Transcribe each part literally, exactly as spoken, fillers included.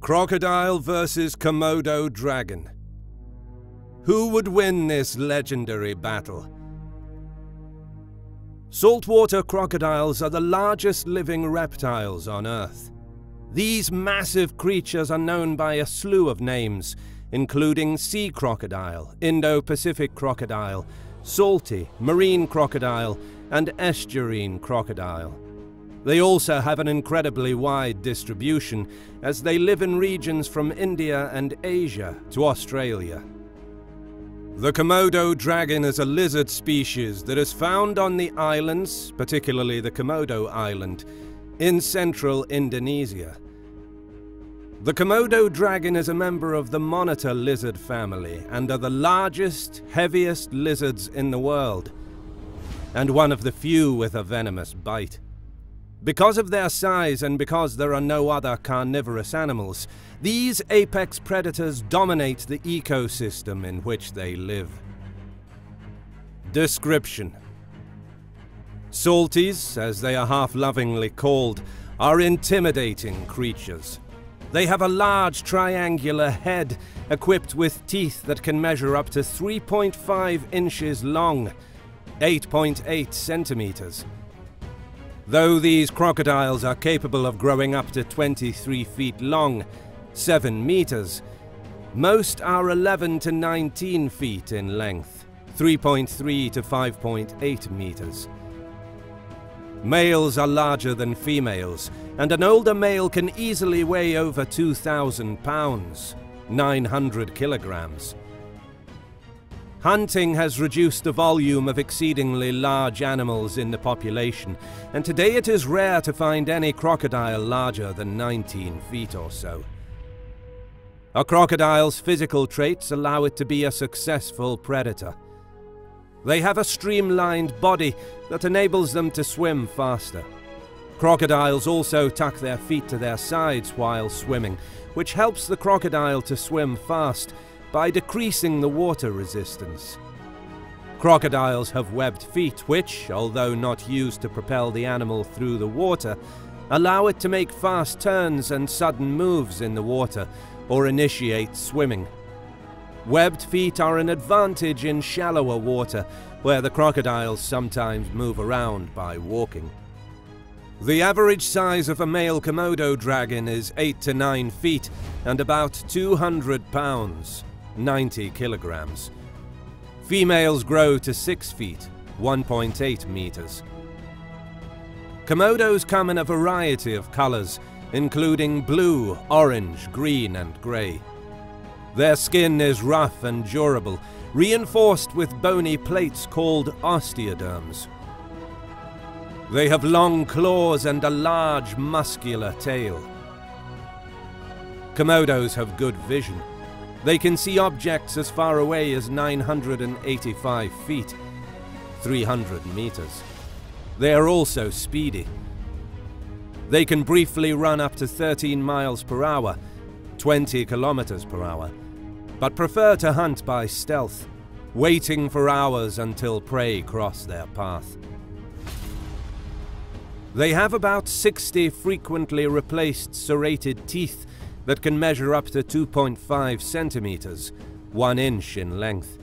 Crocodile versus Komodo dragon. Who would win this legendary battle? Saltwater crocodiles are the largest living reptiles on Earth. These massive creatures are known by a slew of names, including sea crocodile, Indo-Pacific crocodile, salty, marine crocodile, and estuarine crocodile. They also have an incredibly wide distribution, as they live in regions from India and Asia to Australia. The Komodo dragon is a lizard species that is found on the islands, particularly the Komodo Island, in central Indonesia. The Komodo dragon is a member of the monitor lizard family and are the largest, heaviest lizards in the world, and one of the few with a venomous bite. Because of their size and because there are no other carnivorous animals, these apex predators dominate the ecosystem in which they live. Description: Salties, as they are half-lovingly called, are intimidating creatures. They have a large triangular head equipped with teeth that can measure up to three point five inches long, eight point eight centimeters. Though these crocodiles are capable of growing up to twenty-three feet long, seven meters, most are eleven to nineteen feet in length, three point three to five point eight meters. Males are larger than females, and an older male can easily weigh over two thousand pounds, nine hundred kilograms. Hunting has reduced the volume of exceedingly large animals in the population, and today it is rare to find any crocodile larger than nineteen feet or so. A crocodile's physical traits allow it to be a successful predator. They have a streamlined body that enables them to swim faster. Crocodiles also tuck their feet to their sides while swimming, which helps the crocodile to swim fast by decreasing the water resistance. Crocodiles have webbed feet which, although not used to propel the animal through the water, allow it to make fast turns and sudden moves in the water or initiate swimming. Webbed feet are an advantage in shallower water, where the crocodiles sometimes move around by walking. The average size of a male Komodo dragon is eight to nine feet and about two hundred pounds. ninety kilograms. Females grow to six feet, one point eight meters. Komodos come in a variety of colors, including blue, orange, green, and gray. Their skin is rough and durable, reinforced with bony plates called osteoderms. They have long claws and a large, muscular tail. Komodos have good vision. They can see objects as far away as nine hundred eighty-five feet, three hundred meters. They are also speedy. They can briefly run up to thirteen miles per hour, twenty kilometers per hour, but prefer to hunt by stealth, waiting for hours until prey cross their path. They have about sixty frequently replaced serrated teeth that can measure up to two point five centimeters, one inch in length.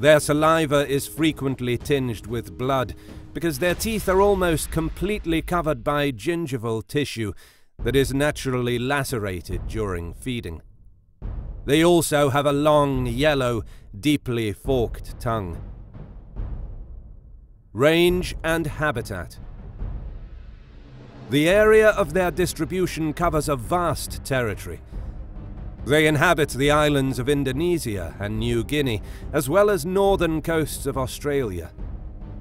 Their saliva is frequently tinged with blood because their teeth are almost completely covered by gingival tissue that is naturally lacerated during feeding. They also have a long, yellow, deeply forked tongue. Range and habitat. The area of their distribution covers a vast territory. They inhabit the islands of Indonesia and New Guinea, as well as northern coasts of Australia.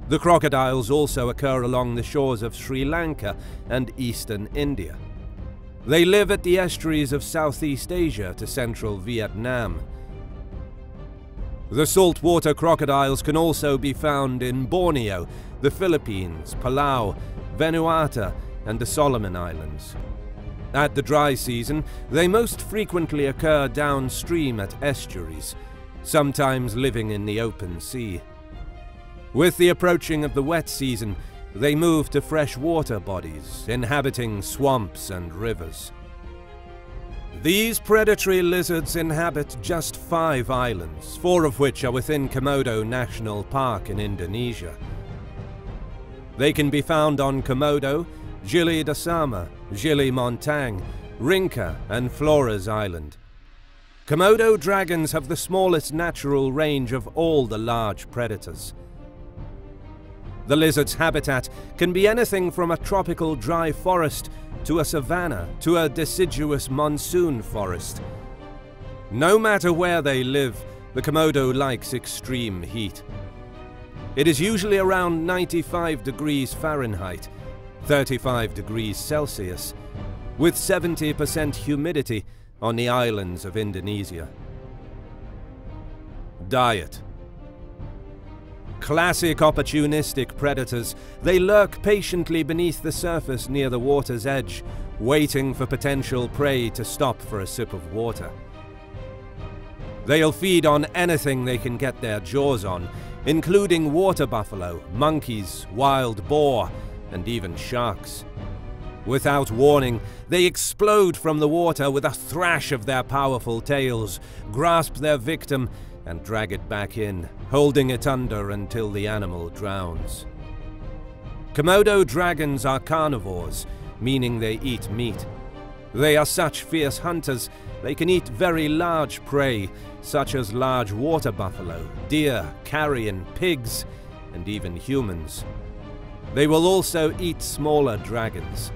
The crocodiles also occur along the shores of Sri Lanka and eastern India. They live at the estuaries of Southeast Asia to central Vietnam. The saltwater crocodiles can also be found in Borneo, the Philippines, Palau, Vanuatu, and the Solomon Islands. At the dry season, they most frequently occur downstream at estuaries, sometimes living in the open sea. With the approaching of the wet season, they move to freshwater bodies, inhabiting swamps and rivers. These predatory lizards inhabit just five islands, four of which are within Komodo National Park in Indonesia. They can be found on Komodo, Gili Dasama, Gili Montang, Rinca and Flores Island. Komodo dragons have the smallest natural range of all the large predators. The lizard's habitat can be anything from a tropical dry forest to a savanna to a deciduous monsoon forest. No matter where they live, the Komodo likes extreme heat. It is usually around ninety-five degrees Fahrenheit, thirty-five degrees Celsius, with seventy percent humidity on the islands of Indonesia. Diet. Classic opportunistic predators, they lurk patiently beneath the surface near the water's edge, waiting for potential prey to stop for a sip of water. They'll feed on anything they can get their jaws on, including water buffalo, monkeys, wild boar, and even sharks. Without warning, they explode from the water with a thrash of their powerful tails, grasp their victim, and drag it back in, holding it under until the animal drowns. Komodo dragons are carnivores, meaning they eat meat. They are such fierce hunters, they can eat very large prey, such as large water buffalo, deer, carrion, pigs, and even humans. They will also eat smaller dragons.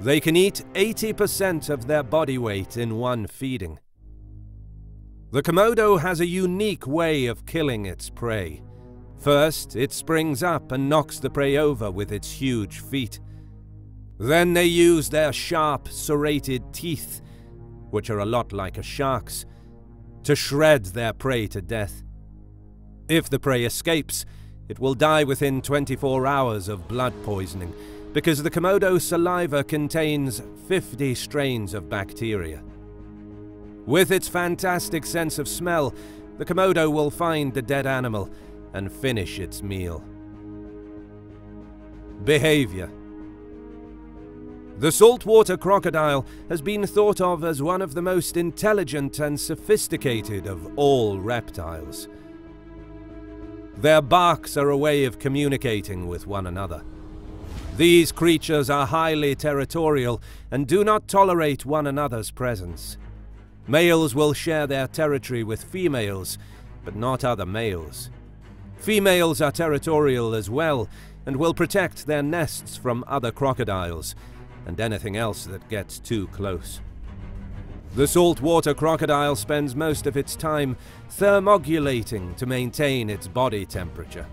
They can eat eighty percent of their body weight in one feeding. The Komodo has a unique way of killing its prey. First, it springs up and knocks the prey over with its huge feet. Then they use their sharp, serrated teeth, which are a lot like a shark's, to shred their prey to death. If the prey escapes, it will die within twenty-four hours of blood poisoning, because the Komodo saliva contains fifty strains of bacteria. With its fantastic sense of smell, the Komodo will find the dead animal and finish its meal. Behavior. The saltwater crocodile has been thought of as one of the most intelligent and sophisticated of all reptiles. Their barks are a way of communicating with one another. These creatures are highly territorial and do not tolerate one another's presence. Males will share their territory with females, but not other males. Females are territorial as well and will protect their nests from other crocodiles and anything else that gets too close. The saltwater crocodile spends most of its time thermogulating to maintain its body temperature.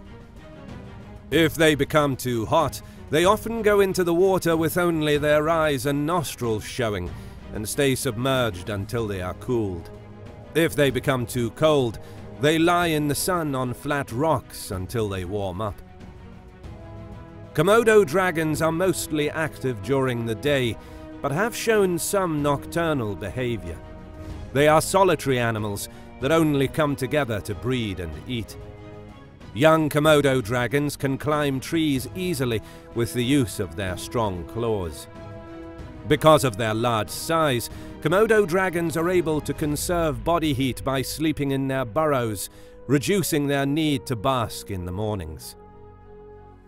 If they become too hot, they often go into the water with only their eyes and nostrils showing, and stay submerged until they are cooled. If they become too cold, they lie in the sun on flat rocks until they warm up. Komodo dragons are mostly active during the day, but have shown some nocturnal behavior. They are solitary animals that only come together to breed and eat. Young Komodo dragons can climb trees easily with the use of their strong claws. Because of their large size, Komodo dragons are able to conserve body heat by sleeping in their burrows, reducing their need to bask in the mornings.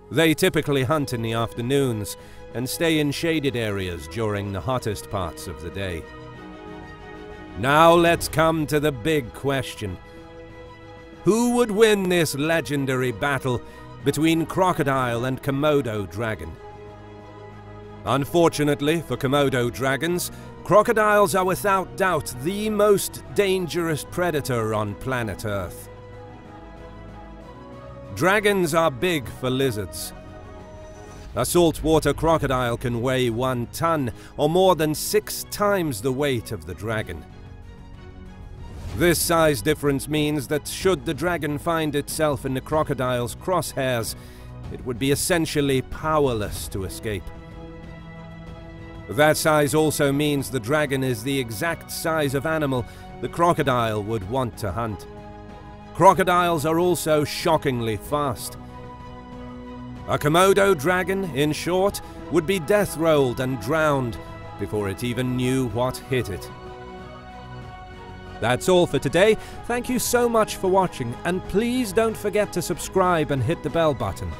They typically hunt in the afternoons and stay in shaded areas during the hottest parts of the day. Now let's come to the big question. Who would win this legendary battle between crocodile and Komodo dragon? Unfortunately for Komodo dragons, crocodiles are without doubt the most dangerous predator on planet Earth. Dragons are big for lizards. A saltwater crocodile can weigh one ton, or more than six times the weight of the dragon. This size difference means that should the dragon find itself in the crocodile's crosshairs, it would be essentially powerless to escape. That size also means the dragon is the exact size of animal the crocodile would want to hunt. Crocodiles are also shockingly fast. A Komodo dragon, in short, would be death rolled and drowned before it even knew what hit it. That's all for today. Thank you so much for watching, and please don't forget to subscribe and hit the bell button.